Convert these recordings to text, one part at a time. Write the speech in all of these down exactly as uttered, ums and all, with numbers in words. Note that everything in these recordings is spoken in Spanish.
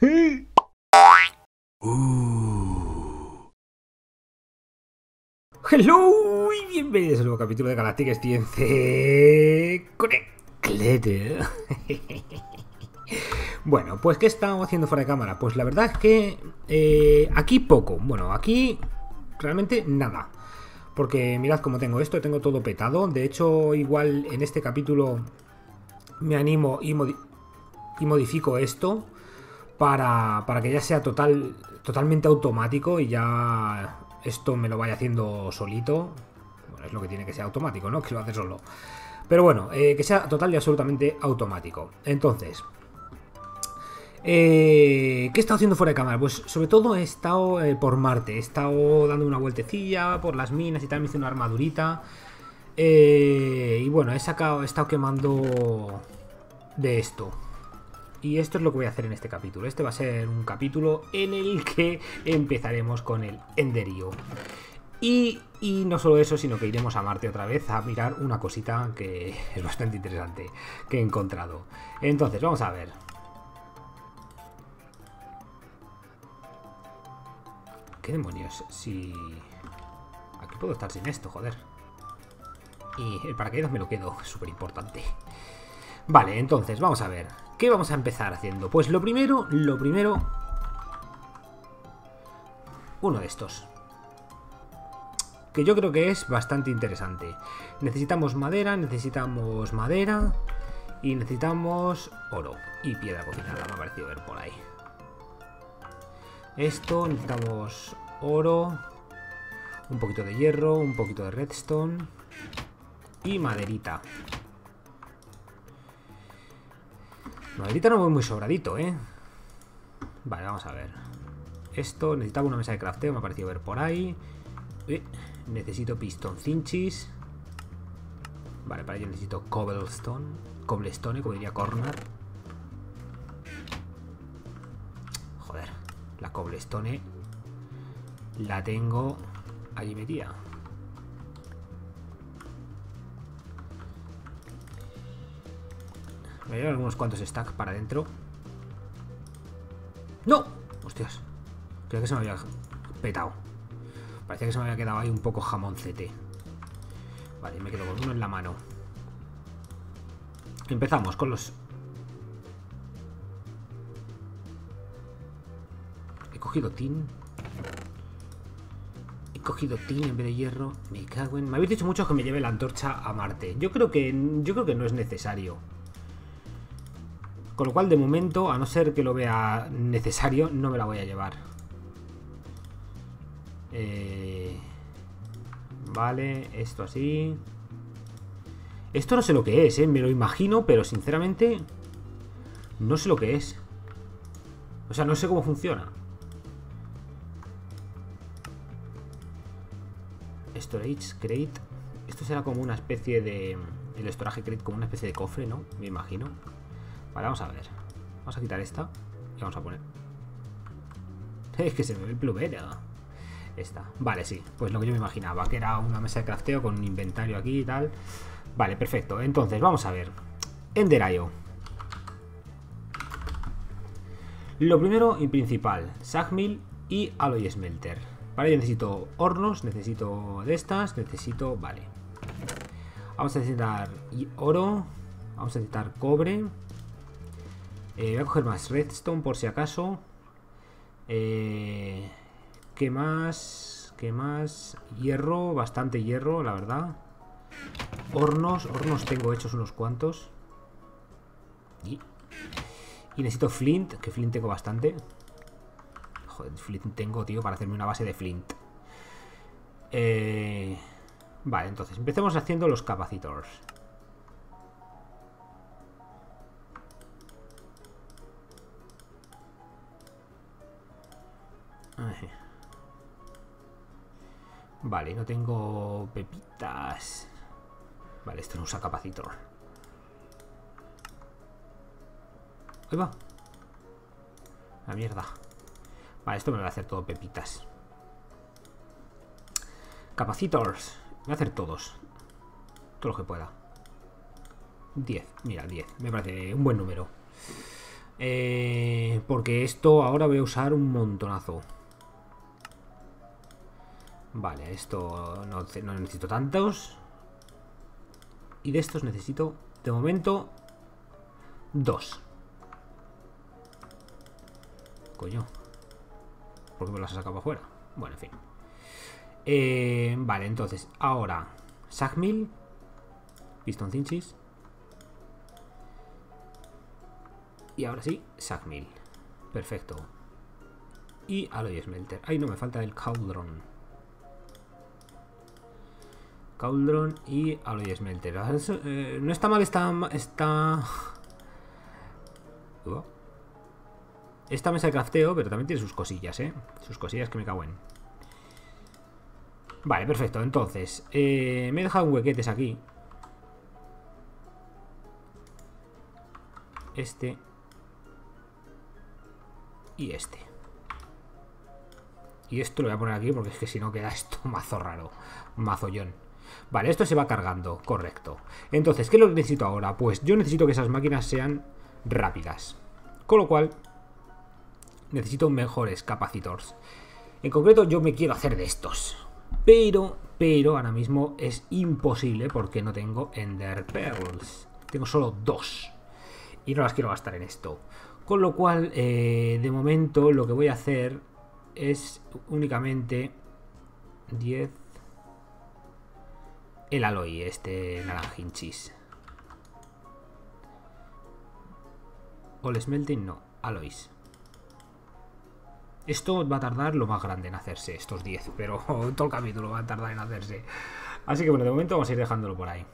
uh. Hello y bienvenidos a un nuevo capítulo de Galactic Science con el... Bueno, pues ¿qué estamos haciendo fuera de cámara? Pues la verdad es que eh, aquí poco, bueno, aquí realmente nada. Porque mirad cómo tengo esto, tengo todo petado. De hecho, igual en este capítulo me animo y, modi y modifico esto para, para que ya sea total, totalmente automático y ya esto me lo vaya haciendo solito. Bueno, es lo que tiene que ser automático, ¿no? Que lo hace solo. Pero bueno, eh, que sea total y absolutamente automático. Entonces, Eh, ¿qué he estado haciendo fuera de cámara? Pues sobre todo he estado eh, por Marte. He estado dando una vueltecilla por las minas y tal, me hice una armadurita eh, y bueno, he sacado, he estado quemando de esto. Y esto es lo que voy a hacer en este capítulo. Este va a ser un capítulo en el que empezaremos con el Ender I O. Y, y no solo eso, sino que iremos a Marte otra vez a mirar una cosita que es bastante interesante que he encontrado. Entonces, vamos a ver. ¿Qué demonios? Si... Aquí puedo estar sin esto, joder. Y el paracaídas me lo quedo, es súper importante. Vale, entonces, vamos a ver. ¿Qué vamos a empezar haciendo? Pues lo primero, lo primero... uno de estos. Que yo creo que es bastante interesante. Necesitamos madera, necesitamos madera... y necesitamos oro y piedra cocinada, me ha parecido ver por ahí. Esto, necesitamos oro, un poquito de hierro, un poquito de redstone y maderita. Maderita no voy muy sobradito, ¿eh? Vale, vamos a ver. Esto, necesitaba una mesa de crafteo, me ha parecido ver por ahí. Eh, necesito pistoncinchis. Vale, para ello necesito cobblestone, cobblestone, como diría Corner. Joder. La cobblestone la tengo allí metida. Me voy a llevar algunos cuantos stacks para adentro. ¡No! ¡Hostias! Creo que se me había petado. Parecía que se me había quedado ahí un poco jamoncete. Vale, me quedo con uno en la mano. Empezamos con los... He cogido tin. He cogido tin en vez de hierro. Me cago en... Me habéis dicho mucho que me lleve la antorcha a Marte. Yo creo que yo creo que no es necesario. Con lo cual, de momento, a no ser que lo vea necesario, no me la voy a llevar. Eh... Vale, esto así. Esto no sé lo que es, ¿eh? Me lo imagino, pero sinceramente no sé lo que es. O sea, no sé cómo funciona. Storage crate. Esto será como una especie de... El storage crate como una especie de cofre, ¿no? Me imagino. Vale, vamos a ver. Vamos a quitar esta y vamos a poner... Es que se me ve el plumero. Esta. Vale, sí. Pues lo que yo me imaginaba, que era una mesa de crafteo con un inventario aquí y tal. Vale, perfecto. Entonces, vamos a ver. Ender I O. Lo primero y principal. Sackmill y Alloy Smelter. Vale, yo necesito hornos, necesito de estas, necesito... Vale. Vamos a necesitar oro, vamos a necesitar cobre. Eh, voy a coger más redstone por si acaso. Eh, ¿Qué más? ¿Qué más? Hierro, bastante hierro, la verdad. Hornos, hornos tengo hechos unos cuantos. Y, y necesito flint, que flint tengo bastante. Joder, flint tengo, tío, para hacerme una base de flint. Eh, vale, entonces, empecemos haciendo los capacitors. Ay. Vale, no tengo pepitas. Vale, esto no usa capacitor. Ahí va. La mierda. Vale, esto me lo va a hacer todo pepitas. Capacitors. Voy a hacer todos. Todo lo que pueda. diez. Mira, diez. Me parece un buen número. eh, porque esto ahora voy a usar un montonazo. Vale, esto no, no necesito tantos. Y de estos necesito, de momento, dos. Coño, ¿por qué me las has sacado para afuera? Bueno, en fin. Eh, vale, entonces, ahora Sackmill, Piston Cinchis. Y ahora sí, Sackmill. Perfecto. Y Alloy Smelter. Ahí no me falta el Cauldron. Cauldron y Alloy Smelter. Eso, eh, no está mal, está... Está... Uh, esta mesa de crafteo, pero también tiene sus cosillas, ¿eh? Sus cosillas que me cago en. Vale, perfecto. Entonces, eh, me he dejado huequetes aquí. Este. Y este. Y esto lo voy a poner aquí porque es que si no queda esto mazo raro. Mazollón. Vale, esto se va cargando, correcto. Entonces, ¿qué es lo que necesito ahora? Pues yo necesito que esas máquinas sean rápidas. Con lo cual, necesito mejores capacitors. En concreto, yo me quiero hacer de estos. Pero, pero ahora mismo es imposible porque no tengo Ender Pearls. Tengo solo dos. Y no las quiero gastar en esto. Con lo cual, eh, de momento, lo que voy a hacer es únicamente diez... El Alloy, este naranjinchis. All Smelting, no, Alloys. Esto va a tardar lo más grande en hacerse, estos diez. Pero todo el capítulo va a tardar en hacerse. Así que bueno, de momento vamos a ir dejándolo por ahí.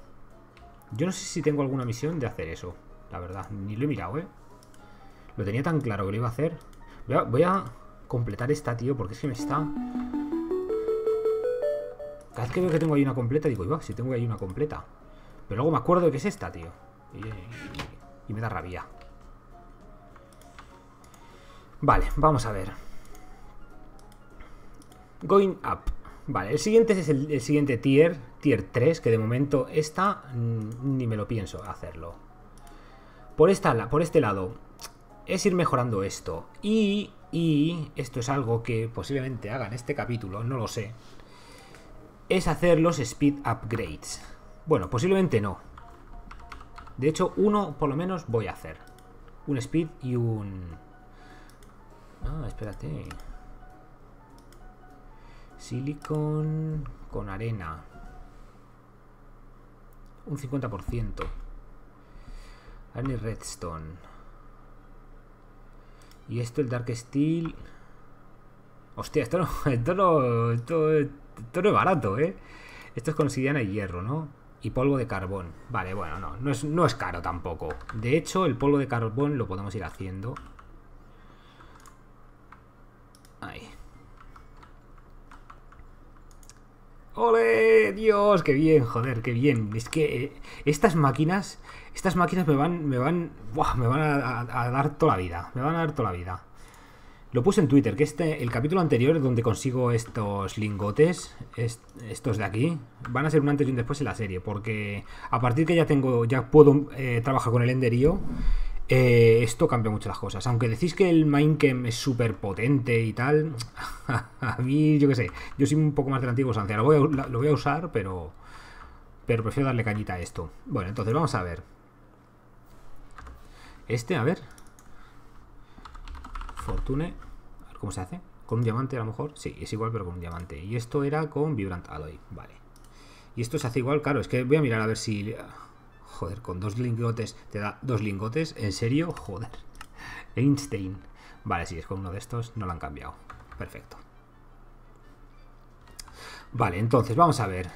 Yo no sé si tengo alguna misión de hacer eso, la verdad, ni lo he mirado, eh. Lo tenía tan claro que lo iba a hacer. Voy a, voy a completar esta, tío, porque es que me está... Cada vez que veo que tengo ahí una completa, digo, iba, si tengo ahí una completa. Pero luego me acuerdo de que es esta, tío. Y, y me da rabia. Vale, vamos a ver. Going up. Vale, el siguiente es el, el siguiente tier, tier tres, que de momento esta ni me lo pienso hacerlo. Por, esta, por este lado es ir mejorando esto. Y, y esto es algo que posiblemente haga en este capítulo, no lo sé. Es hacer los Speed Upgrades. Bueno, posiblemente no. De hecho, uno por lo menos voy a hacer. Un Speed y un... Ah, espérate. Silicon con arena. Un cincuenta por ciento. Arena y Redstone. Y esto, el Dark Steel... Hostia, esto no... Esto no... Esto... Esto no es barato, ¿eh? Esto es con obsidiana y hierro, ¿no? Y polvo de carbón. Vale, bueno, no, no es, no es caro tampoco. De hecho, el polvo de carbón lo podemos ir haciendo. Ahí. ¡Ole! ¡Dios! ¡Qué bien! Joder, qué bien. Es que eh, estas máquinas. Estas máquinas me van. Me van. Buah, me van a, a, a dar toda la vida. Me van a dar toda la vida. Lo puse en Twitter, que este, el capítulo anterior donde consigo estos lingotes, est estos de aquí, van a ser un antes y un después en la serie, porque a partir que ya tengo, ya puedo eh, trabajar con el Ender I O, eh, esto cambia mucho las cosas. Aunque decís que el Minecraft es súper potente y tal, a mí, yo qué sé, yo soy un poco más del antiguo Sancia, lo voy a, lo voy a usar, pero, pero prefiero darle cañita a esto. Bueno, entonces vamos a ver. Este, a ver. Fortune, a ver cómo se hace. Con un diamante a lo mejor, sí, es igual pero con un diamante. Y esto era con Vibrant Alloy, vale. Y esto se hace igual, claro, es que voy a mirar a ver si... Joder, con dos lingotes, te da dos lingotes, ¿en serio? Joder, Einstein. Vale, sí, es con uno de estos, no lo han cambiado. Perfecto. Vale, entonces, vamos a ver.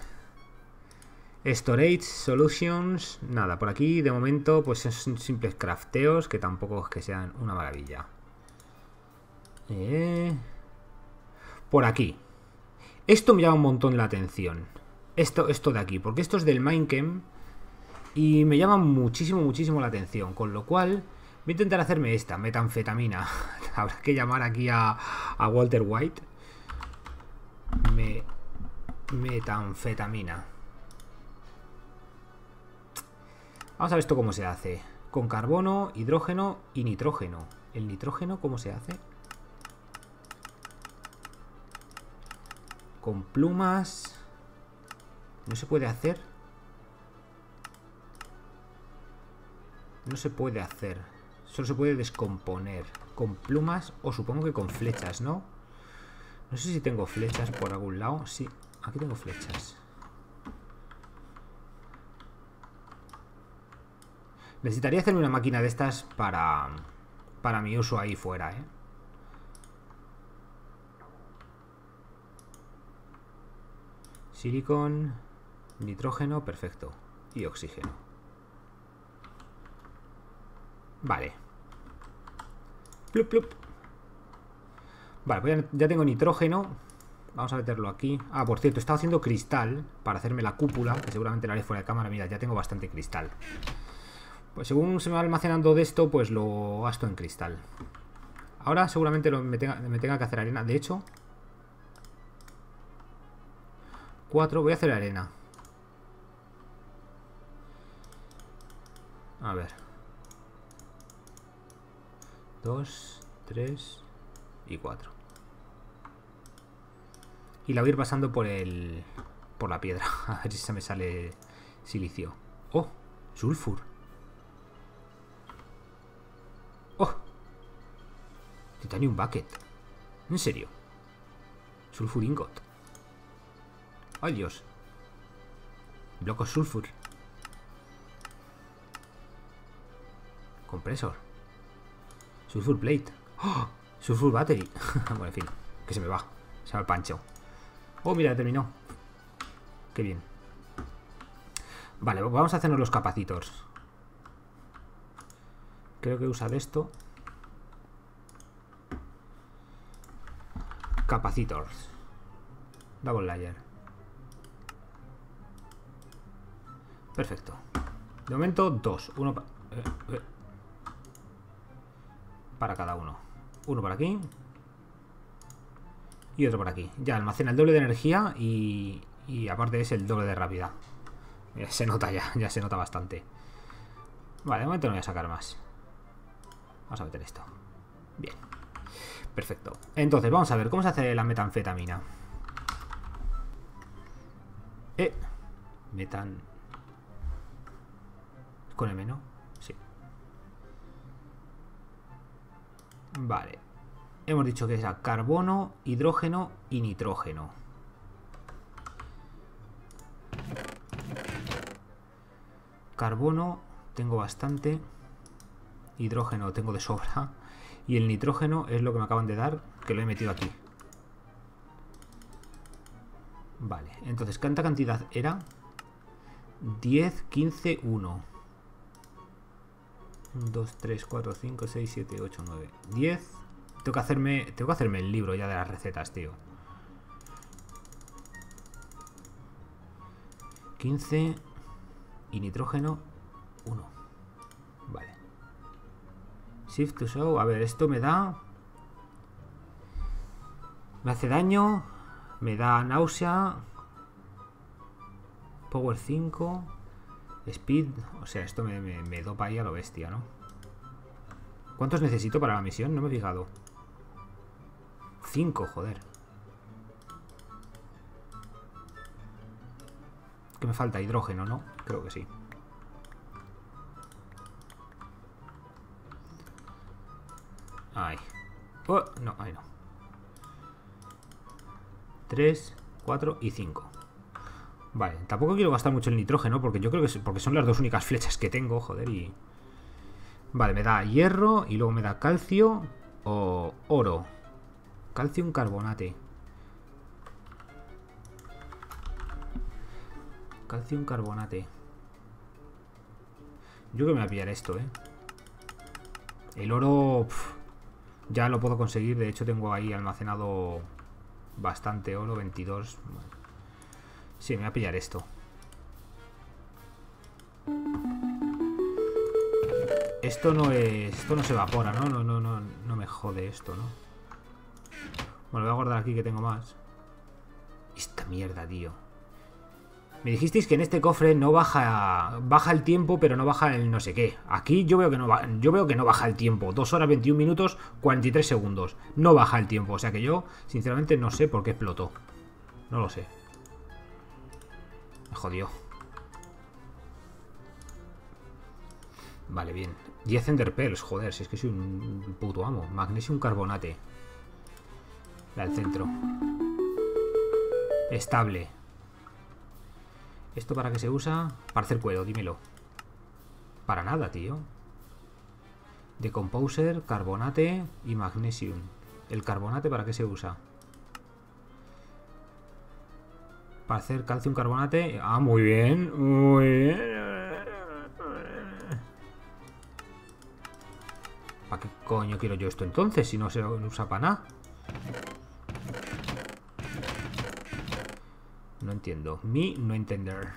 Storage, Solutions, nada, por aquí de momento pues son simples crafteos que tampoco es que sean una maravilla. Eh, por aquí. Esto me llama un montón la atención. Esto, esto de aquí, porque esto es del Minecraft y me llama muchísimo, muchísimo la atención. Con lo cual, voy a intentar hacerme esta, metanfetamina. Habrá que llamar aquí a, a Walter White. Me, metanfetamina. Vamos a ver esto cómo se hace. con carbono, hidrógeno y nitrógeno. ¿El nitrógeno cómo se hace? Con plumas. No se puede hacer. No se puede hacer. Solo se puede descomponer. Con plumas o supongo que con flechas, ¿no? No sé si tengo flechas por algún lado. Sí, aquí tengo flechas. Necesitaría hacerme una máquina de estas para, para mi uso ahí fuera, ¿eh? Silicon, nitrógeno, perfecto. Y oxígeno. Vale. Plup, plup. Vale, pues ya, ya tengo nitrógeno. Vamos a meterlo aquí. Ah, por cierto, he estado haciendo cristal para hacerme la cúpula, que seguramente la haré fuera de cámara. Mira, ya tengo bastante cristal. Pues según se me va almacenando de esto, pues lo gasto en cristal. Ahora seguramente lo, me, tenga, me tenga que hacer arena. De hecho, cuatro, voy a hacer arena. A ver. dos, tres y cuatro. Y la voy a ir pasando por el... por la piedra. A ver si se me sale silicio. ¡Oh! Sulfur. ¡Oh! Titanium bucket. ¿En serio? Sulfur ingot. ¡Ay, Dios! Blocos sulfur. Compresor. Sulfur plate. ¡Oh! Sulfur battery. Bueno, en fin. Que se me va. Se me va el pancho. ¡Oh, mira! Terminó. ¡Qué bien! Vale, vamos a hacernos los capacitors. Creo que usa de esto. Capacitors. Double layer. Perfecto. De momento, dos. Uno pa eh, eh. para cada uno. Uno para aquí. Y otro para aquí. Ya almacena el doble de energía y, y aparte es el doble de rápida. Ya se nota ya. Ya se nota bastante. Vale, de momento no voy a sacar más. Vamos a meter esto. Bien. Perfecto. Entonces, vamos a ver cómo se hace la metanfetamina. Eh. Metan... Con M, ¿no? Sí. Vale. Hemos dicho que es a carbono, hidrógeno y nitrógeno. Carbono tengo bastante. Hidrógeno tengo de sobra. Y el nitrógeno es lo que me acaban de dar, que lo he metido aquí. Vale. Entonces, ¿cuánta cantidad era? diez, quince, uno. dos, tres, cuatro, cinco, seis, siete, ocho, nueve, diez. Tengo que hacerme, tengo que hacerme el libro ya de las recetas, tío. quince y nitrógeno uno. Vale. Shift to show. A ver, esto me da... Me hace daño. Me da náusea. Power cinco. Speed, o sea, esto me, me, me dopa ahí a lo bestia, ¿no? ¿Cuántos necesito para la misión? No me he fijado. Cinco, joder. ¿Qué me falta? Hidrógeno, ¿no? Creo que sí. Ay. Oh, no, ahí no. Tres, cuatro y cinco. Vale, tampoco quiero gastar mucho el nitrógeno porque yo creo que porque son las dos únicas flechas que tengo, joder, y... Vale, me da hierro y luego me da calcio o oro. Calcium carbonate. Calcium carbonate. Yo creo que me voy a pillar esto, ¿eh? El oro... Pf, ya lo puedo conseguir, de hecho tengo ahí almacenado bastante oro, veintidós... Vale. Sí, me voy a pillar esto. Esto no es... Esto no se evapora, ¿no? No, no, no, no me jode esto, ¿no? Bueno, voy a guardar aquí que tengo más. Esta mierda, tío. Me dijisteis que en este cofre no baja baja el tiempo, pero no baja el no sé qué. Aquí yo veo que no, yo veo que no baja el tiempo. dos horas, veintiún minutos, cuarenta y tres segundos. No baja el tiempo. O sea que yo, sinceramente, no sé por qué explotó. No lo sé. Me jodió. Vale, bien. diez Ender Pearls. Joder, si es que soy un puto amo. Magnesium carbonate. La del centro. Estable. ¿Esto para qué se usa? Para hacer cuero, dímelo. Para nada, tío. Decomposer, carbonate y magnesium. ¿El carbonate para qué se usa? Para hacer calcium carbonate. Ah, muy bien. Muy bien. ¿Para qué coño quiero yo esto entonces? Si no se usa para nada. No entiendo. Mi no entender.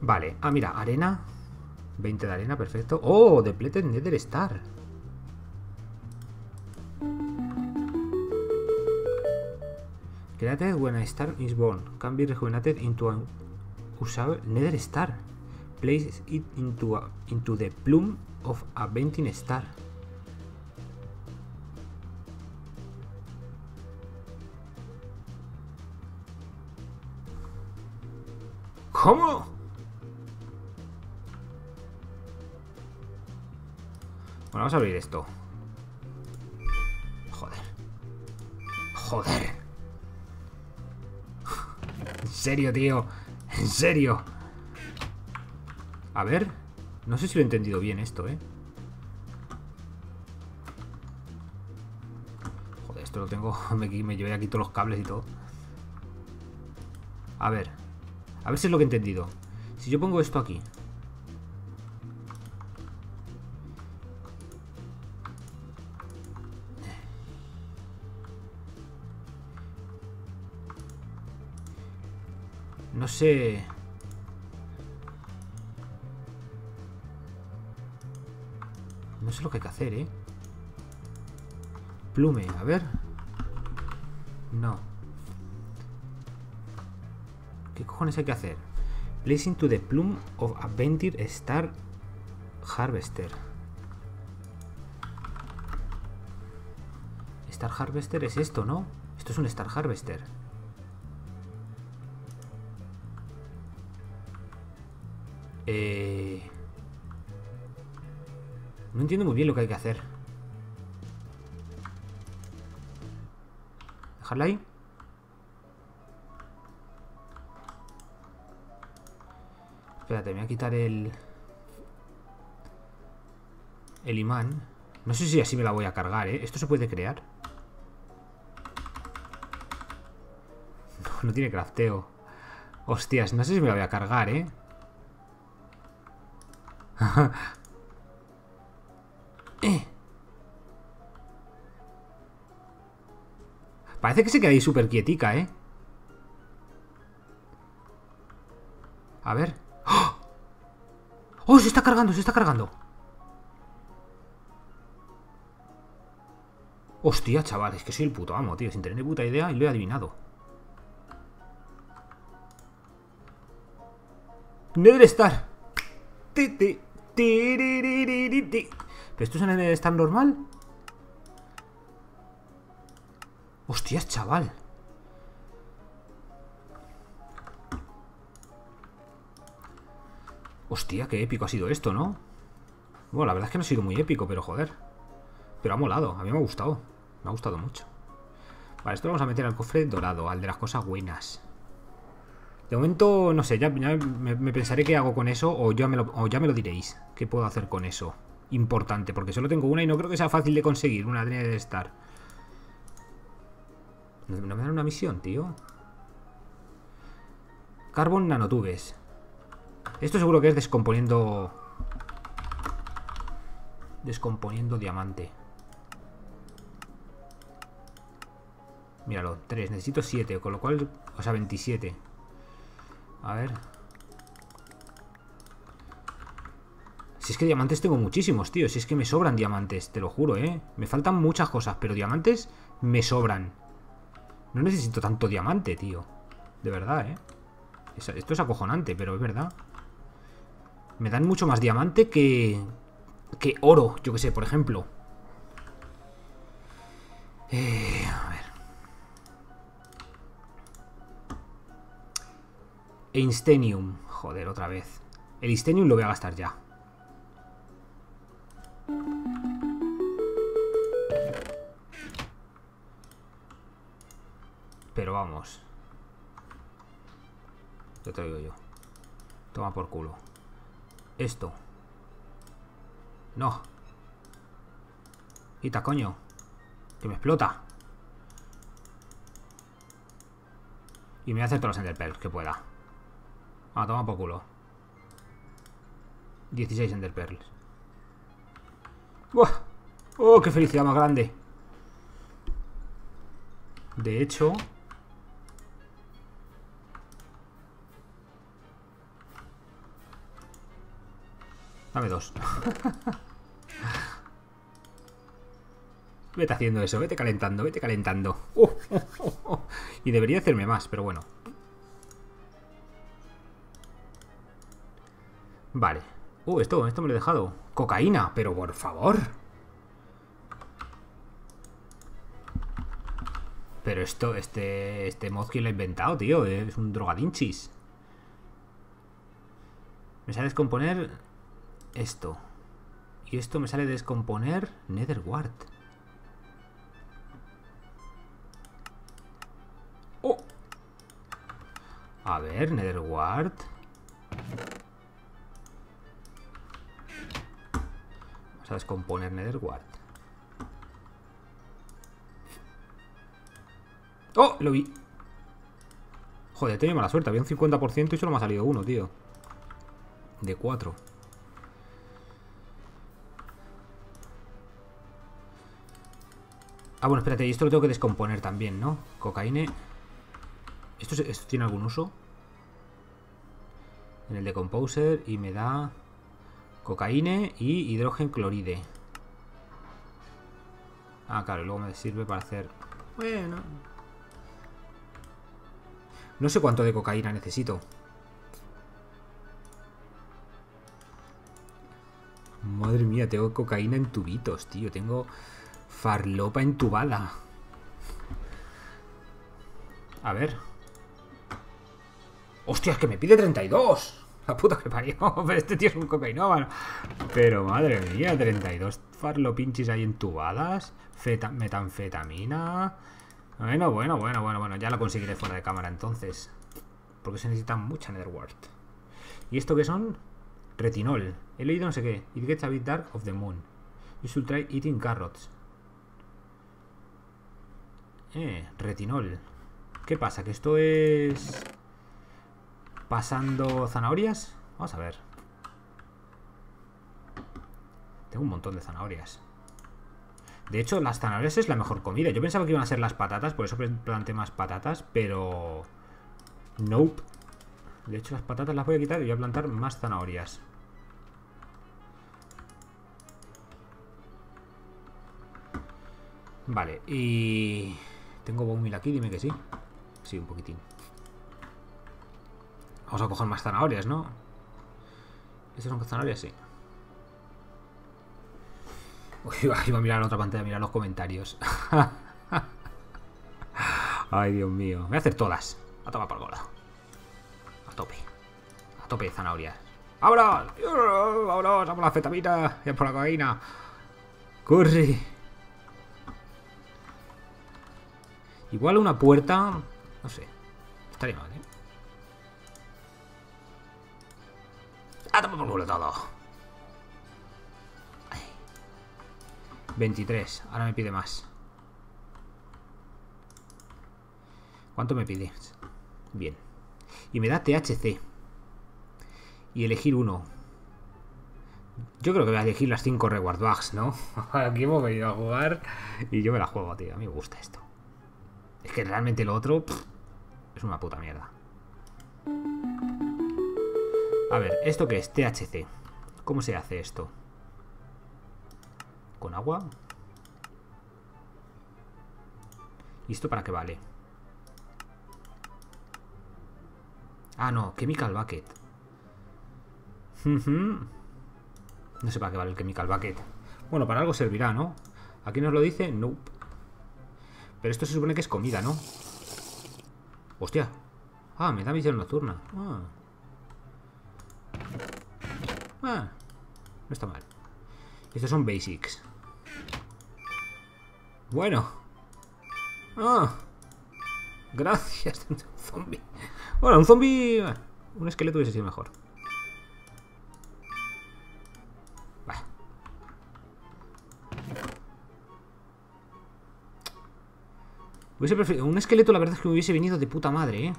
Vale. Ah, mira. Arena. veinte de arena. Perfecto. ¡Oh! Depleted Nether Star. Created when a star is born. Can be rejuvenated into an usable Nether Star. Place it into, a, into the plume of a venting star. ¿Cómo? Bueno, vamos a abrir esto. Joder. Joder. En serio, tío. En serio. A ver. No sé si lo he entendido bien esto, ¿eh? Joder, esto lo tengo... Me, me llevé aquí todos los cables y todo. A ver. A ver si es lo que he entendido. Si yo pongo esto aquí. No sé. No sé lo que hay que hacer, ¿eh? Plume, a ver. No. ¿Qué cojones hay que hacer? Placing to the plume of a venting star harvester. Star harvester es esto, ¿no? Esto es un star harvester. Eh... No entiendo muy bien lo que hay que hacer. Dejarla ahí. Espérate, me voy a quitar el... El imán. No sé si así me la voy a cargar, ¿eh? ¿Esto se puede crear? No, no tiene crafteo. Hostias, no sé si me la voy a cargar, ¿eh? eh. Parece que se queda ahí súper quietica, ¿eh? A ver... ¡Oh! Se está cargando, se está cargando. Hostia, chaval, es que soy el puto amo, tío. Sin tener ni puta idea y lo he adivinado. Nether Star. ¿Pero esto es un Nether Star normal? Hostias, chaval. Hostia, qué épico ha sido esto, ¿no? Bueno, la verdad es que no ha sido muy épico, pero joder. Pero ha molado, a mí me ha gustado. Me ha gustado mucho. Vale, esto lo vamos a meter al cofre dorado, al de las cosas buenas. De momento, no sé, ya, ya me, me pensaré qué hago con eso, o ya, me lo, o ya me lo diréis. ¿Qué puedo hacer con eso? Importante, porque solo tengo una y no creo que sea fácil de conseguir. Una de estar. No me dan una misión, tío. Carbon nanotubes. Esto seguro que es descomponiendo. Descomponiendo diamante. Míralo, tres, necesito siete, con lo cual, o sea, veintisiete. A ver. Si es que diamantes tengo muchísimos, tío. Si es que me sobran diamantes, te lo juro, eh. Me faltan muchas cosas, pero diamantes me sobran. No necesito tanto diamante, tío. De verdad, eh. Esto es acojonante, pero es verdad. Me dan mucho más diamante que... que oro, yo que sé, por ejemplo. Eh, a ver. Einsteinium. Joder, otra vez. El Einsteinium lo voy a gastar ya. Pero vamos. Yo te lo digo yo. Toma por culo. Esto. No. Quita, coño. Que me explota. Y me voy a hacer todos los Ender Pearls que pueda. Ah, toma por culo. dieciséis Ender Pearls. ¡Buah! ¡Oh, qué felicidad más grande! De hecho... dame dos. Vete haciendo eso, vete calentando, vete calentando. Oh, oh, oh, oh. Y debería hacerme más, pero bueno. Vale. Uh, esto, esto me lo he dejado. Cocaína, pero por favor. Pero esto, este, este mod que lo ha inventado, tío. Es un drogadinchis. Me sale descomponer esto. Y esto me sale descomponer Netherwart. ¡Oh! A ver, Netherwart. Vamos a descomponer Netherwart. ¡Oh! Lo vi. Joder, he tenido mala suerte. Había un cincuenta por ciento y solo me ha salido uno, tío. De cuatro. Ah, bueno, espérate. Y esto lo tengo que descomponer también, ¿no? Cocaína. ¿Esto, es, ¿Esto tiene algún uso? En el Decomposer. Y me da... cocaína y hidrógeno cloride. Ah, claro. Luego me sirve para hacer... bueno... no sé cuánto de cocaína necesito. Madre mía, tengo cocaína en tubitos, tío. Tengo farlopa entubada. A ver. ¡Hostia, es que me pide treinta y dos! La puta que parió. Pero este tío es un cocainómano. Pero madre mía, treinta y dos farlopinchis ahí entubadas. Feta, metanfetamina... Bueno, bueno, bueno, bueno, bueno, ya lo conseguiré fuera de cámara entonces. Porque se necesita mucha Netherwart. ¿Y esto qué son? Retinol. He leído no sé qué. It gets a bit dark of the moon. You should try eating carrots. Eh, retinol. ¿Qué pasa? ¿Que esto es... pasando zanahorias? Vamos a ver. Tengo un montón de zanahorias. De hecho, las zanahorias es la mejor comida. Yo pensaba que iban a ser las patatas, por eso planteé más patatas, pero... nope. De hecho, las patatas las voy a quitar y voy a plantar más zanahorias. Vale, y... tengo boomil aquí, dime que sí. Sí, un poquitín. Vamos a coger más zanahorias, ¿no? ¿Esas son zanahorias? Sí. Iba, iba a mirar a la otra pantalla, mirar los comentarios. Ay, Dios mío. Voy a hacer todas. A tomar por gola. A tope. A tope de zanahorias. ¡Vámonos! ¡Vámonos! ¡Vámonos! ¡La fetamina! ¡Ya por la cocaína! ¡Curry! Igual una puerta... no sé. Estaría mal, ¿eh? ¡A tomar por culo todo! veintitrés, ahora me pide más. ¿Cuánto me pide? Bien. Y me da T H C. Y elegir uno. Yo creo que voy a elegir las cinco Reward Bags, ¿no? Aquí hemos venido a jugar. Y yo me la juego, tío. A mí me gusta esto. Es que realmente lo otro pff, es una puta mierda. A ver, ¿esto qué es? T H C. ¿Cómo se hace esto? Con agua. ¿Y esto para qué vale? Ah, no, Chemical bucket. No sé para qué vale el Chemical bucket. Bueno, para algo servirá, ¿no? Aquí nos lo dice, nope. Pero esto se supone que es comida, ¿no? Hostia. Ah, me da misión nocturna. Ah. Ah, no está mal. Estos son basics. Bueno. Ah. Gracias, un zombie. Bueno, un zombie... Un esqueleto hubiese sido mejor. Bah. Hubiese preferido... Un esqueleto la verdad es que me hubiese venido de puta madre, ¿eh?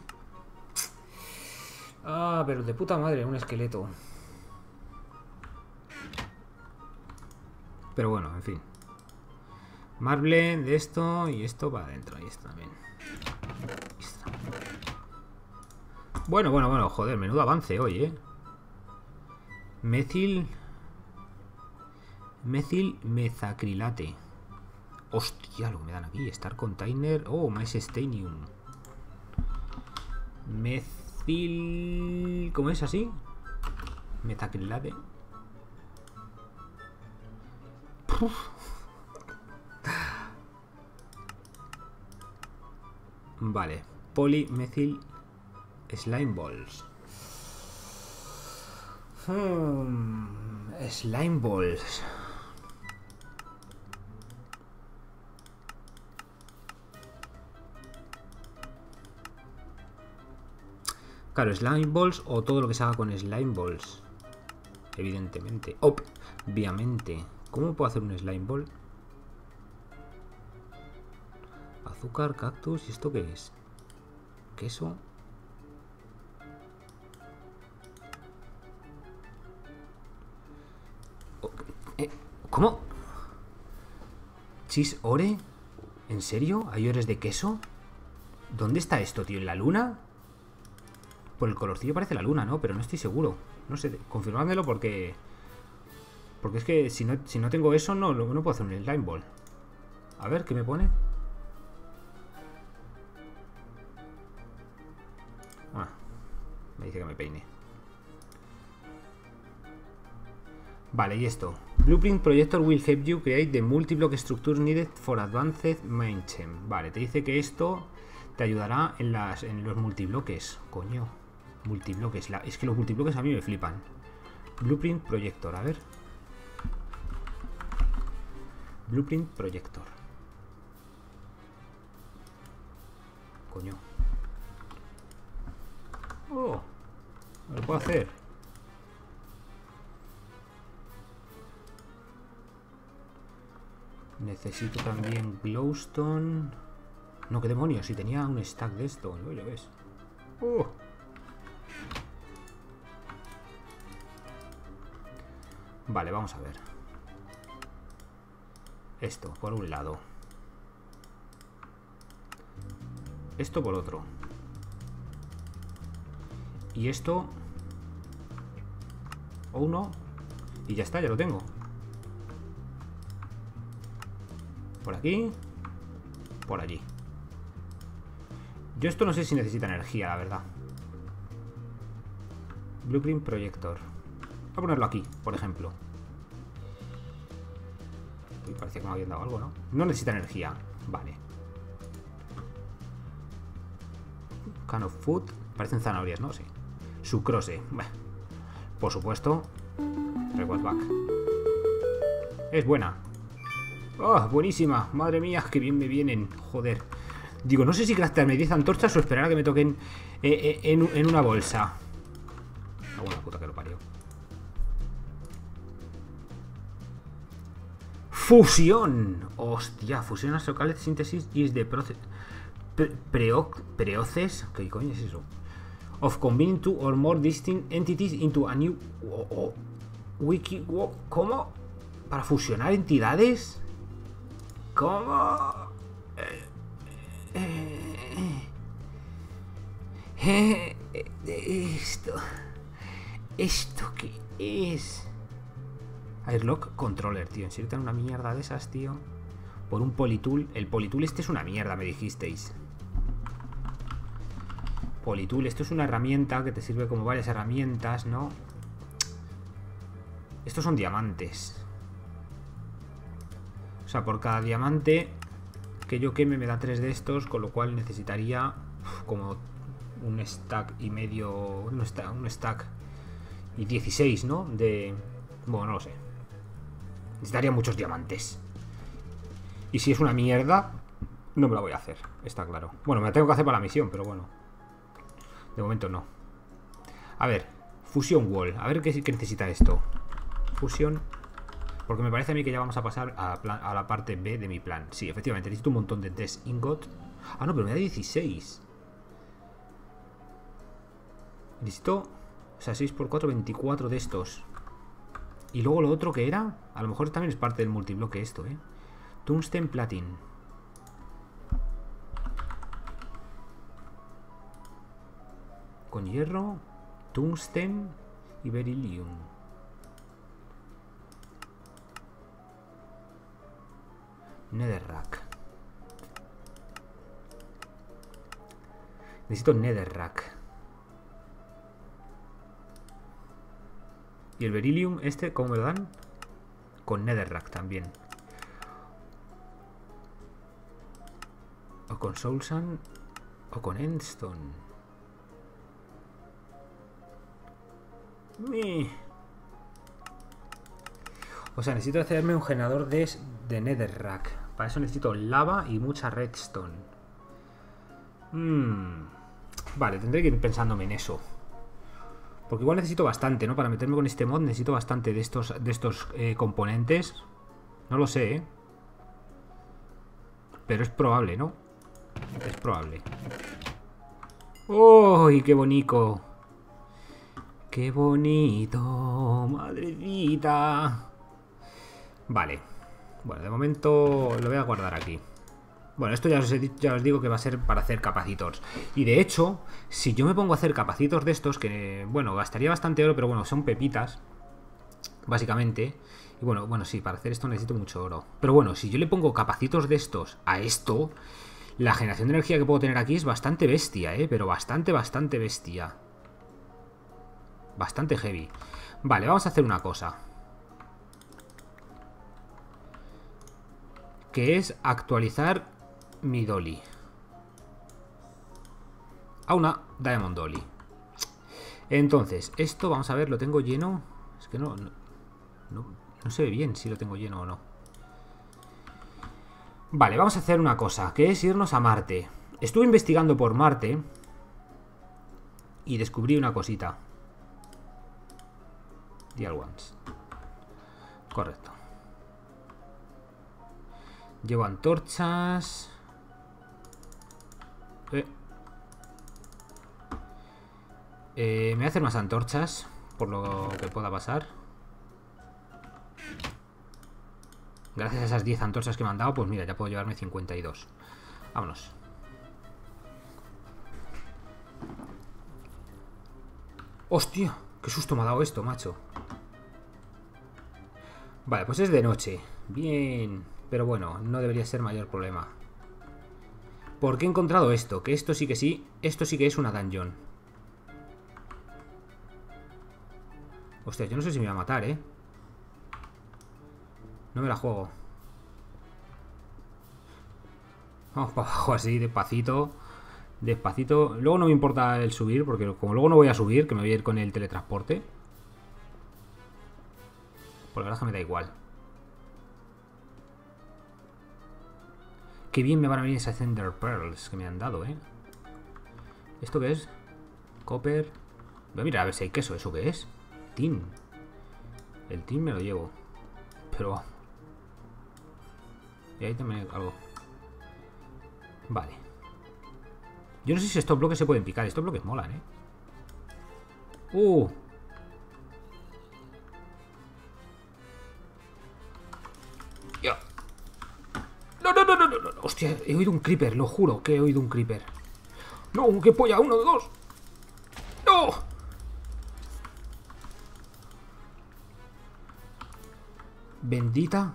Ah, pero de puta madre, un esqueleto. Pero bueno, en fin. Marble de esto y esto va adentro. Y esto también. Y esto. Bueno, bueno, bueno. Joder, menudo avance hoy, ¿eh? Methyl... Methyl metacrilate. Hostia, lo que me dan aquí. Star container. Oh, más Einsteinium. Methyl... ¿Cómo es así? Metacrilate. Uf. Vale, polimethyl slime balls. Hmm, slime balls. Claro, slime balls o todo lo que se haga con slime balls. Evidentemente, obviamente. ¿Cómo puedo hacer un slime ball? Azúcar, cactus, ¿y esto qué es? Queso. ¿Cómo? ¿Cheese ore? ¿En serio? ¿Hay ores de queso? ¿Dónde está esto, tío? ¿En la luna? Por el colorcillo parece la luna, ¿no? Pero no estoy seguro. No sé, confirmádmelo porque... Porque es que si no, si no tengo eso, no, no puedo hacer un slime ball. A ver, ¿qué me pone? Ah, me dice que me peine. Vale, y esto. Blueprint Projector will help you create the multi-block structure needed for advanced mainchem. Vale, te dice que esto te ayudará en, las, en los multibloques. Coño, multibloques. Es que los multibloques a mí me flipan. Blueprint Projector, a ver. Blueprint Projector. Coño. Oh, me lo puedo hacer. Necesito también Glowstone. No, qué demonios, si tenía un stack de esto, ¿no? Ya ves. Oh. Vale, vamos a ver. Esto, por un lado. Esto por otro. Y esto. O uno. Y ya está, ya lo tengo. Por aquí. Por allí. Yo esto no sé si necesita energía, la verdad. Blueprint Projector. Voy a ponerlo aquí, por ejemplo. Parecía que me habían dado algo, ¿no? No necesita energía. Vale. Can of food. Parecen zanahorias, ¿no? Sí. Sucrose. Bueno. Por supuesto. Reward Bags. Es buena. ¡Oh! Buenísima. Madre mía, que bien me vienen. Joder. Digo, no sé si craftarme diez antorchas o esperar a que me toquen eh, eh, en, en una bolsa. Ah, buena puta que lo parió. Fusión. Hostia, fusión astrocaled síntesis is the process pre, preoces. ¿Qué coño es eso? Of combining two or more distinct entities into a new oh, oh, wiki. Oh, ¿cómo? ¿Para fusionar entidades? ¿Cómo? Eh, eh, eh, eh, esto. ¿Esto qué es? Airlock controller, tío. En serio, tan una mierda de esas, tío. Por un politool. El politool este es una mierda, me dijisteis. Polytool. Esto es una herramienta que te sirve como varias herramientas, ¿no? Estos son diamantes. O sea, por cada diamante que yo queme me da tres de estos, con lo cual necesitaría uf, como un stack y medio, un stack, un stack y dieciséis, ¿no? De... bueno, no lo sé. Necesitaría muchos diamantes. Y si es una mierda, no me la voy a hacer, está claro. Bueno, me la tengo que hacer para la misión, pero bueno. De momento no. A ver, Fusion Wall. A ver qué, qué necesita esto. Fusion. Porque me parece a mí que ya vamos a pasar a, plan, a la parte B de mi plan. Sí, efectivamente, necesito un montón de test ingot. Ah, no, pero me da dieciséis. Listo. O sea, seis por cuatro, veinticuatro de estos. Y luego lo otro que era, a lo mejor también es parte del multibloque esto, ¿eh? Tungsten Platin. Con hierro, tungsten y beryllium. Netherrack. Necesito Netherrack. Y el beryllium este, ¿cómo me lo dan? Con Netherrack también. O con Soulsand o con Endstone. O sea, necesito hacerme un generador de, de Netherrack. Para eso necesito lava y mucha redstone. mm. Vale, tendré que ir pensándome en eso. Porque igual necesito bastante, ¿no? Para meterme con este mod necesito bastante de estos, de estos eh, componentes. No lo sé, ¿eh? Pero es probable, ¿no? Es probable. ¡Uy, qué bonito! ¡Qué bonito! ¡Madrecita! Vale. Bueno, de momento lo voy a guardar aquí. Bueno, esto ya os, he, ya os digo que va a ser para hacer capacitors. Y de hecho, si yo me pongo a hacer capacitors de estos, que, bueno, gastaría bastante oro, pero bueno, son pepitas, básicamente. Y bueno, bueno, sí, para hacer esto necesito mucho oro. Pero bueno, si yo le pongo capacitors de estos a esto, la generación de energía que puedo tener aquí es bastante bestia, ¿eh? Pero bastante, bastante bestia. Bastante heavy. Vale, vamos a hacer una cosa. Que es actualizar mi dolly. A una Diamond Dolly. Entonces, esto, vamos a ver, lo tengo lleno. Es que no, no, no, no se ve bien si lo tengo lleno o no. Vale, vamos a hacer una cosa, que es irnos a Marte. Estuve investigando por Marte y descubrí una cosita. Dial Ones. Correcto. Llevo antorchas. Eh. Eh, me voy a hacer más antorchas, por lo que pueda pasar. Gracias a esas diez antorchas que me han dado, pues mira, ya puedo llevarme cincuenta y dos. Vámonos. ¡Hostia! ¡Qué susto me ha dado esto, macho! Vale, pues es de noche. Bien. Pero bueno, no debería ser mayor problema. Porque he encontrado esto. Que esto sí que sí. Esto sí que es una dungeon. Hostia, yo no sé si me va a matar, ¿eh? No me la juego. Vamos para abajo así, despacito. Despacito. Luego no me importa el subir, porque como luego no voy a subir, que me voy a ir con el teletransporte. Por la verdad es que me da igual. Qué bien me van a venir esas Ender Pearls que me han dado, ¿eh? ¿Esto qué es? Copper. Voy a mirar a ver si hay queso. ¿Eso qué es? Tin. El tin me lo llevo. Pero... y ahí también hay algo. Vale. Yo no sé si estos bloques se pueden picar. Estos bloques molan, ¿eh? ¡Uh! Hostia, he oído un creeper, lo juro que he oído un creeper. No, qué polla, uno, dos. No. Bendita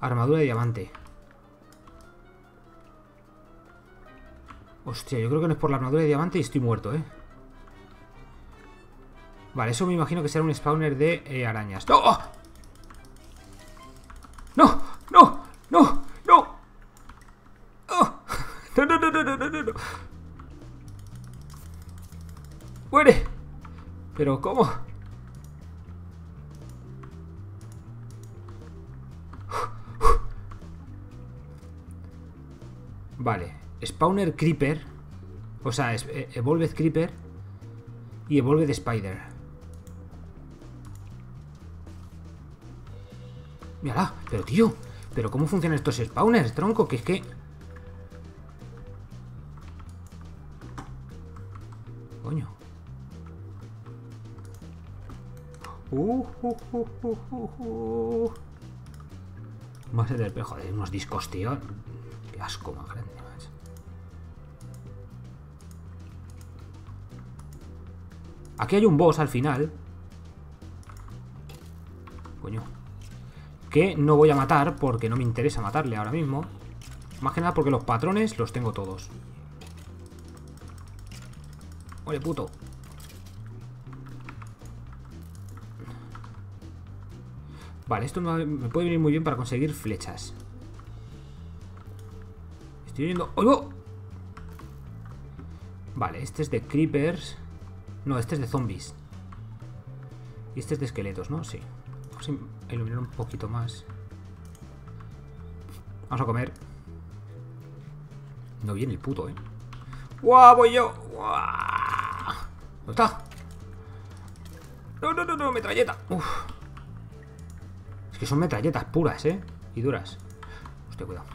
armadura de diamante. Hostia, yo creo que no es por la armadura de diamante y estoy muerto, ¿eh? Vale, eso me imagino que será un spawner de eh, arañas. ¡No! ¡Oh! ¡No! ¡No! ¡No! ¡No! ¡Oh! ¡No! ¡No, no, no, no, no, no! ¡Muere! ¿Pero cómo? Vale, Spawner Creeper. O sea, Evolved Creeper y Evolved Spider. Mírala, pero tío, pero cómo funcionan estos spawners, tronco, que es que... Coño. Uh, uh, uh, uh, uh, uh. Madre del pejo, joder, unos discos, tío. Qué asco más grande. Aquí hay un boss al final. Coño. Que no voy a matar porque no me interesa matarle ahora mismo. Más que nada porque los patrones los tengo todos. Ole, puto. Vale, esto me puede venir muy bien para conseguir flechas. Estoy yendo... ¡Oh! Vale, este es de creepers. No, este es de zombies. Y este es de esqueletos, ¿no? Sí. Vamos a iluminar un poquito más. Vamos a comer. No viene el puto, ¿eh? ¡Guau, voy yo! ¡Guau! ¿Dónde está? ¡No, no, no, no! ¡Metralleta! ¡Uf! Es que son metralletas puras, ¿eh? Y duras. Hostia, cuidado.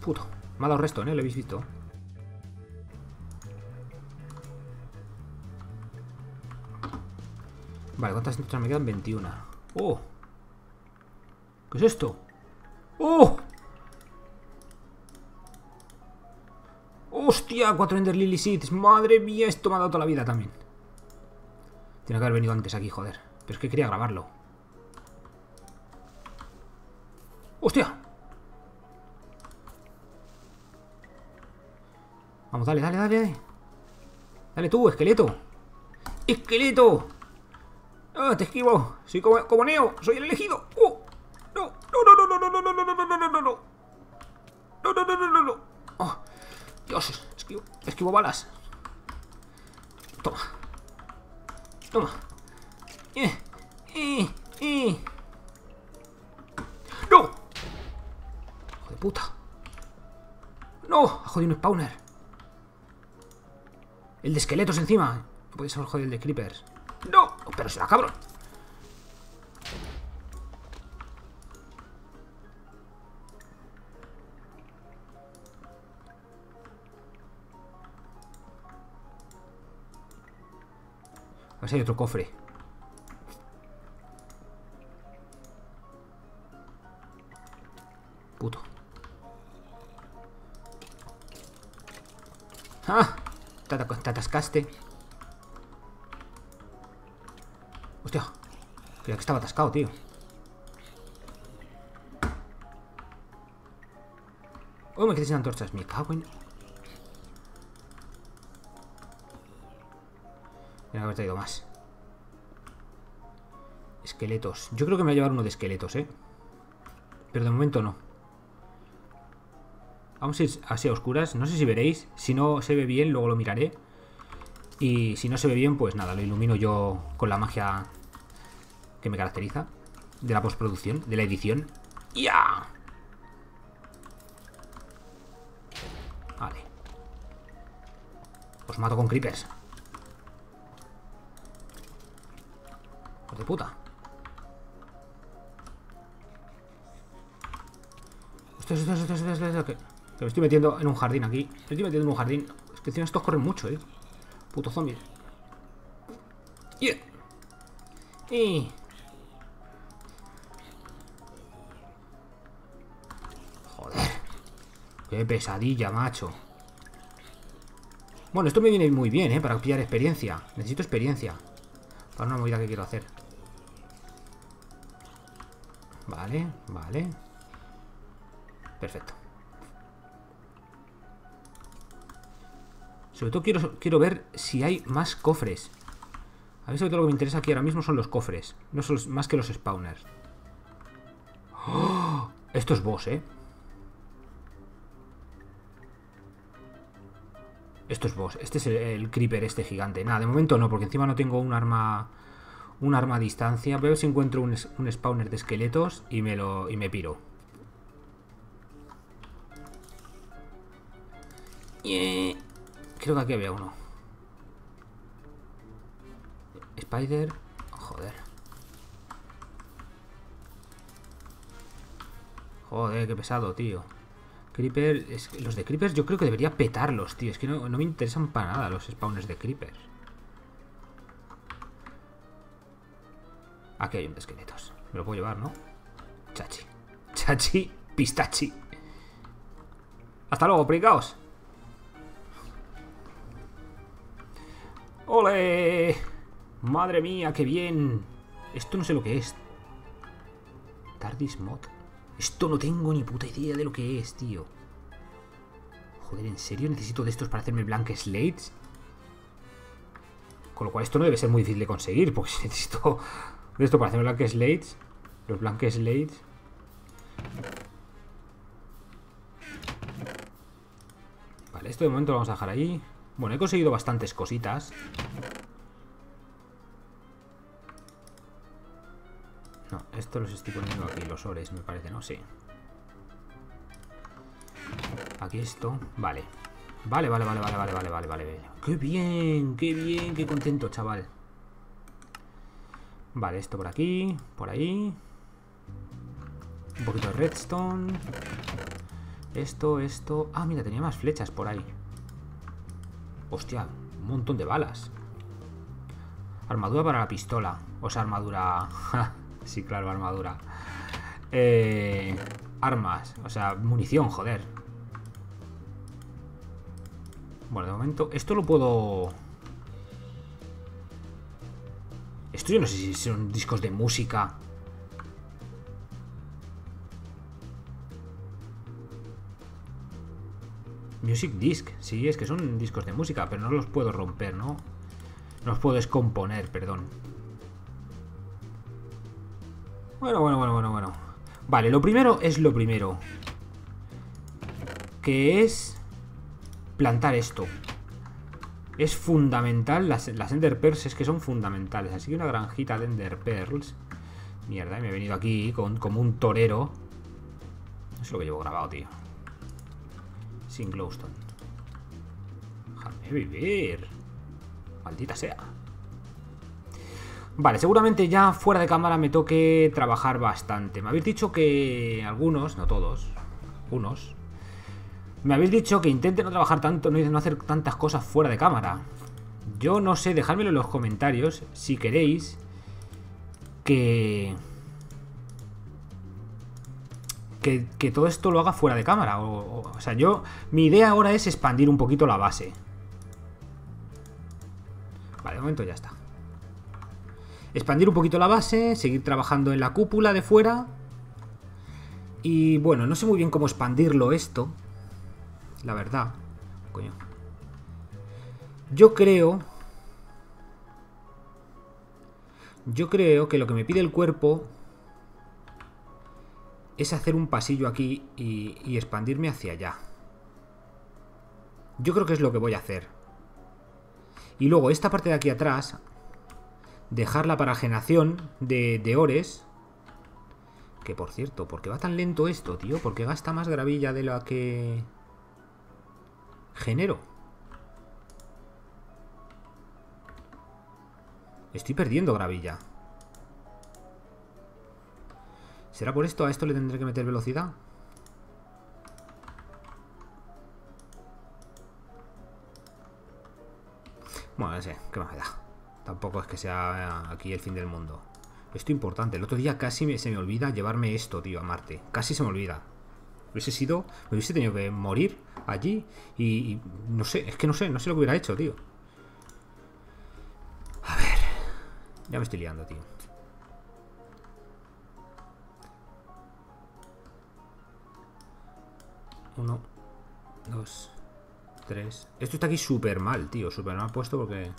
Puto, me ha dado resto, ¿eh? Lo habéis visto. Vale, ¿cuántas flechas me quedan? veintiuna. ¡Oh! ¿Qué es esto? ¡Oh! ¡Hostia! cuatro Ender Lily Seeds. ¡Madre mía! Esto me ha dado toda la vida también. Tiene que haber venido antes aquí, joder. Pero es que quería grabarlo. ¡Hostia! Vamos, dale, dale, dale. Dale tú, esqueleto. ¡Esqueleto! ¡Ah, te esquivo! Soy como, como Neo, soy el elegido. ¡Oh! ¡No! ¡No, no, no, no, no, no, no, no, no, no, no, no, no! ¡No, no, no, no, no, no! ¡Oh! ¡Dios! Esquivo, esquivo balas. Toma. Toma. Eh, eh, eh. ¡No! ¡Hijo de puta! ¡No! ¡Ha jodido un spawner! El de esqueletos encima. No puedes haber jodido el de creepers. ¡No! ¡Pero será cabrón! A ver si hay otro cofre. Puto. ¡Ah! Te atascaste. Hostia. Creía que estaba atascado, tío. Oh, me quedé sin antorchas. Me cago en... Voy a haber traído más. Esqueletos. Yo creo que me voy a llevar uno de esqueletos, eh. Pero de momento no. Vamos a ir así a oscuras. No sé si veréis. Si no se ve bien, luego lo miraré. Y si no se ve bien, pues nada, lo ilumino yo con la magia que me caracteriza. De la postproducción, de la edición. ¡Ya! ¡Yeah! Vale. Os mato con creepers. ¡Hijo de puta! Hostia, hostia, hostia, hostia, hostia, hostia. Me estoy metiendo en un jardín aquí. Me estoy metiendo en un jardín. Es que encima estos corren mucho, eh. Puto zombies. Yeah. Eh. Joder. Qué pesadilla, macho. Bueno, esto me viene muy bien, eh. Para pillar experiencia. Necesito experiencia. Para una movida que quiero hacer. Vale, vale. Perfecto. Sobre todo quiero, quiero ver si hay más cofres. A mí sobre todo lo que me interesa aquí ahora mismo son los cofres. No son los, más que los spawners. ¡Oh! Esto es boss, ¿eh? Esto es boss. Este es el, el creeper este gigante. Nada, de momento no, porque encima no tengo un arma... Un arma a distancia. Voy a ver si encuentro un, un spawner de esqueletos y me lo y me piro. Yeah. Creo que aquí había uno. Spider. Joder. Joder, qué pesado, tío. Creeper. Es, los de creepers yo creo que debería petarlos, tío. Es que no, no me interesan para nada los spawners de creepers. Aquí hay un de esqueletos. Me lo puedo llevar, ¿no? Chachi. Chachi, pistachi. Hasta luego, pringaos. ¡Ole! ¡Madre mía, qué bien! Esto no sé lo que es. Tardis Mod. Esto no tengo ni puta idea de lo que es, tío. Joder, ¿en serio necesito de estos para hacerme Blanque slates? Con lo cual esto no debe ser muy difícil de conseguir, porque necesito... De esto para hacer Blanque slates. Los Blanque slates. Vale, esto de momento lo vamos a dejar ahí. Bueno, he conseguido bastantes cositas. No, esto los estoy poniendo aquí. Los ores, me parece, ¿no? Sí. Aquí esto, vale. Vale, vale, vale, vale, vale, vale, vale, vale. ¡Qué bien! ¡Qué bien! ¡Qué contento, chaval! Vale, esto por aquí, por ahí. Un poquito de redstone. Esto, esto. Ah, mira, tenía más flechas por ahí. Hostia, un montón de balas. Armadura para la pistola. O sea, armadura. Sí, claro, armadura. Eh, armas. O sea, munición, joder. Bueno, de momento. Esto lo puedo. Esto yo no sé si son discos de música. Music disc. Sí, es que son discos de música, pero no los puedo romper, ¿no? No los puedo descomponer, perdón. Bueno, bueno, bueno, bueno, bueno. Vale, lo primero es lo primero. Que es... plantar esto. Es fundamental, las, las Ender Pearls es que son fundamentales. Así que una granjita de Ender Pearls. Mierda, me he venido aquí con, como un torero. Es lo que llevo grabado, tío. Sin Glowstone. Déjame vivir. Maldita sea. Vale, seguramente ya fuera de cámara me toque trabajar bastante. Me habéis dicho que algunos, no todos, algunos... Me habéis dicho que intente no trabajar tanto, no hacer tantas cosas fuera de cámara. Yo no sé, dejádmelo en los comentarios si queréis que, que, que todo esto lo haga fuera de cámara. O, o, o sea, yo, mi idea ahora es expandir un poquito la base. Vale, de momento ya está. Expandir un poquito la base, seguir trabajando en la cúpula de fuera. Y bueno, no sé muy bien cómo expandirlo esto. La verdad, coño. Yo creo. Yo creo que lo que me pide el cuerpo es hacer un pasillo aquí y, y expandirme hacia allá. Yo creo que es lo que voy a hacer. Y luego esta parte de aquí atrás, dejarla para generación de, de ores. Que por cierto, ¿por qué va tan lento esto, tío? Porque gasta más gravilla de la que... genero. Estoy perdiendo gravilla. ¿Será por esto? ¿A esto le tendré que meter velocidad? Bueno, no sé, ¿qué más me da? Tampoco es que sea aquí el fin del mundo. Esto es importante. El otro día casi me, se me olvida llevarme esto, tío, a Marte. Casi se me olvida. Hubiese sido, me hubiese tenido que morir allí y, y no sé, es que no sé, no sé lo que hubiera hecho, tío. A ver, ya me estoy liando, tío. Uno, dos, tres. Esto está aquí súper mal, tío. Súper mal puesto porque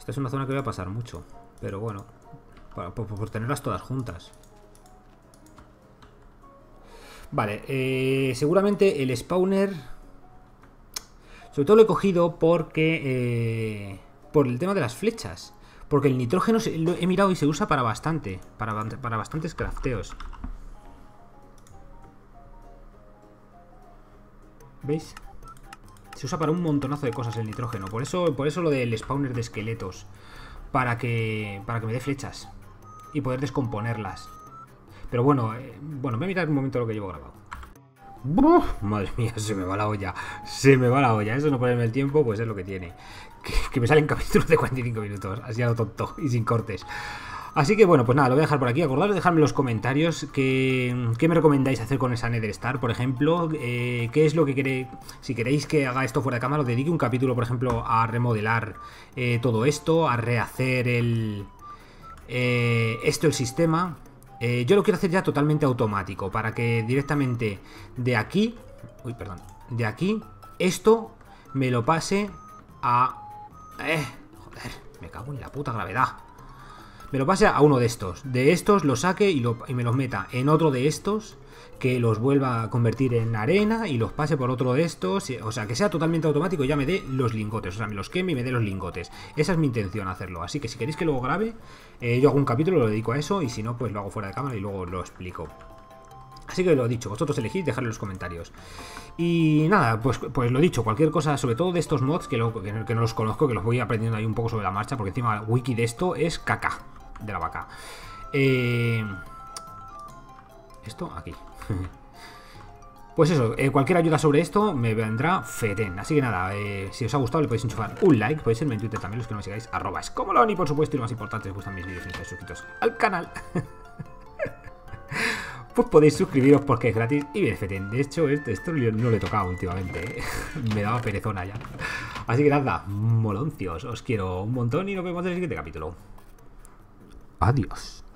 esta es una zona que voy a pasar mucho. Pero bueno, para, por, por tenerlas todas juntas. Vale, eh, seguramente el spawner, sobre todo lo he cogido porque eh, por el tema de las flechas, porque el nitrógeno se, lo he mirado y se usa para bastante, para, para bastantes crafteos. ¿Veis? Se usa para un montonazo de cosas el nitrógeno. Por eso, por eso lo del spawner de esqueletos, para que, para que me dé flechas y poder descomponerlas. Pero bueno, eh, bueno, voy a mirar un momento lo que llevo grabado. ¡Buf! Madre mía, se me va la olla. Se me va la olla. Eso no ponerme el tiempo, pues es lo que tiene. Que, que me salen capítulos de cuarenta y cinco minutos. Así a lo tonto y sin cortes. Así que bueno, pues nada, lo voy a dejar por aquí. Acordaros de dejarme en los comentarios qué, qué me recomendáis hacer con esa Nether Star, por ejemplo. Eh, qué es lo que queréis. Si queréis que haga esto fuera de cámara, os dedique un capítulo, por ejemplo, a remodelar eh, todo esto, a rehacer el eh, esto, el sistema. Eh, yo lo quiero hacer ya totalmente automático, para que directamente de aquí, uy, perdón, de aquí, esto me lo pase a, eh, joder, me cago en la puta gravedad, me lo pase a uno de estos, de estos lo saque y, lo, y me los meta en otro de estos, que los vuelva a convertir en arena y los pase por otro de estos, o sea, que sea totalmente automático y ya me dé los lingotes, o sea, me los queme y me dé los lingotes. Esa es mi intención, hacerlo, así que si queréis que luego grabe, eh, yo hago un capítulo, lo dedico a eso, y si no, pues lo hago fuera de cámara y luego lo explico. Así que lo dicho, vosotros elegís, dejadlo en los comentarios. Y nada, pues, pues lo dicho, cualquier cosa, sobre todo de estos mods, que, lo, que, que no los conozco, que los voy aprendiendo ahí un poco sobre la marcha, porque encima el wiki de esto es caca, de la vaca. Eh... Esto aquí. Pues eso, eh, cualquier ayuda sobre esto me vendrá fetén. Así que nada, eh, si os ha gustado le podéis enchufar un like, podéis irme en Twitter también los que no me sigáis, arroba escomolón, y por supuesto, y lo más importante, si os gustan mis vídeos y estáis suscritos al canal, pues podéis suscribiros porque es gratis y bien fetén. De hecho, este esto no le he tocado últimamente, ¿eh? Me daba perezona ya. Así que nada, moloncios, os quiero un montón y nos vemos en el siguiente capítulo. Adiós.